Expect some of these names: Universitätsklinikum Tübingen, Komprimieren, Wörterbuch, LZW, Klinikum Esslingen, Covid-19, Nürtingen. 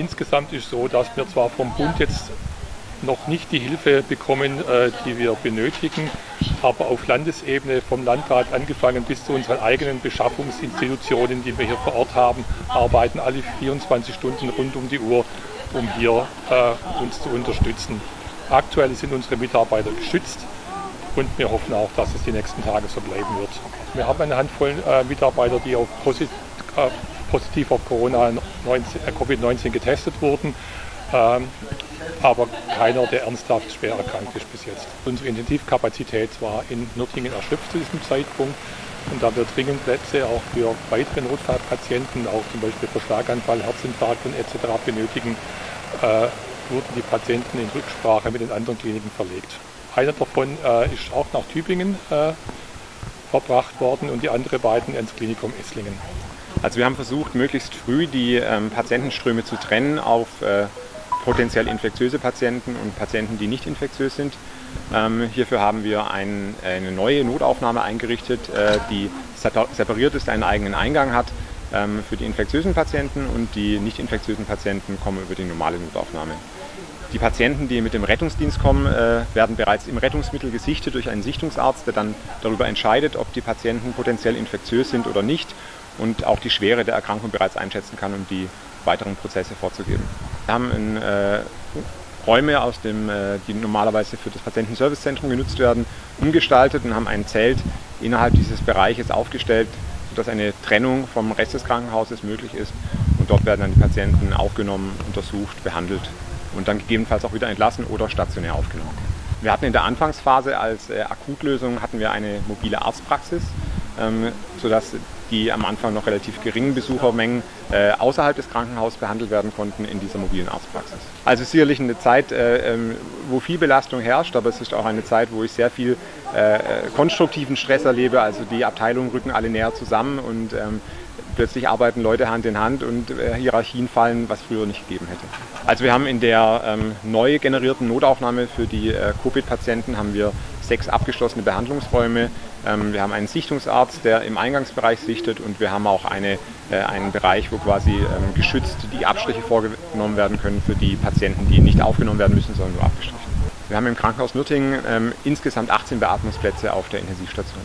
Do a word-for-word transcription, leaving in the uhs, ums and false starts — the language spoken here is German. Insgesamt ist es so, dass wir zwar vom Bund jetzt noch nicht die Hilfe bekommen, die wir benötigen, aber auf Landesebene, vom Landrat angefangen bis zu unseren eigenen Beschaffungsinstitutionen, die wir hier vor Ort haben, arbeiten alle vierundzwanzig Stunden rund um die Uhr, um hier äh, uns zu unterstützen. Aktuell sind unsere Mitarbeiter geschützt und wir hoffen auch, dass es die nächsten Tage so bleiben wird. Wir haben eine Handvoll äh, Mitarbeiter, die auf posit äh, positiv auf Corona Covid neunzehn getestet wurden. Ähm, aber keiner, der ernsthaft schwer erkrankt ist bis jetzt. Unsere Intensivkapazität war in Nürtingen erschöpft zu diesem Zeitpunkt und da wir dringend Plätze auch für weitere Notfallpatienten, auch zum Beispiel für Schlaganfall, Herzinfarkt und et cetera benötigen, äh, wurden die Patienten in Rücksprache mit den anderen Kliniken verlegt. Einer davon äh, ist auch nach Tübingen äh, verbracht worden und die anderen beiden ins Klinikum Esslingen. Also wir haben versucht, möglichst früh die ähm, Patientenströme zu trennen auf äh potenziell infektiöse Patienten und Patienten, die nicht infektiös sind. Ähm, hierfür haben wir ein, eine neue Notaufnahme eingerichtet, äh, die separiert ist, einen eigenen Eingang hat ähm, für die infektiösen Patienten und die nicht infektiösen Patienten kommen über die normale Notaufnahme. Die Patienten, die mit dem Rettungsdienst kommen, äh, werden bereits im Rettungsmittel gesichtet durch einen Sichtungsarzt, der dann darüber entscheidet, ob die Patienten potenziell infektiös sind oder nicht und auch die Schwere der Erkrankung bereits einschätzen kann, um die weiteren Prozesse vorzugeben. Wir haben in, äh, Räume, aus dem, äh, die normalerweise für das Patientenservicezentrum genutzt werden, umgestaltet und haben ein Zelt innerhalb dieses Bereiches aufgestellt, sodass eine Trennung vom Rest des Krankenhauses möglich ist. Und dort werden dann die Patienten aufgenommen, untersucht, behandelt und dann gegebenenfalls auch wieder entlassen oder stationär aufgenommen. Wir hatten in der Anfangsphase als äh, Akutlösung hatten wir eine mobile Arztpraxis, ähm, sodass die am Anfang noch relativ geringen Besuchermengen äh, außerhalb des Krankenhauses behandelt werden konnten in dieser mobilen Arztpraxis. Also sicherlich eine Zeit, äh, wo viel Belastung herrscht, aber es ist auch eine Zeit, wo ich sehr viel äh, konstruktiven Stress erlebe. Also die Abteilungen rücken alle näher zusammen und ähm, plötzlich arbeiten Leute Hand in Hand und äh, Hierarchien fallen, was früher nicht gegeben hätte. Also wir haben in der ähm, neu generierten Notaufnahme für die äh, Covid-Patienten haben wir sechs abgeschlossene Behandlungsräume. Wir haben einen Sichtungsarzt, der im Eingangsbereich sichtet und wir haben auch eine, einen Bereich, wo quasi geschützt die Abstriche vorgenommen werden können für die Patienten, die nicht aufgenommen werden müssen, sondern nur abgestrichen. Wir haben im Krankenhaus Nürtingen insgesamt achtzehn Beatmungsplätze auf der Intensivstation.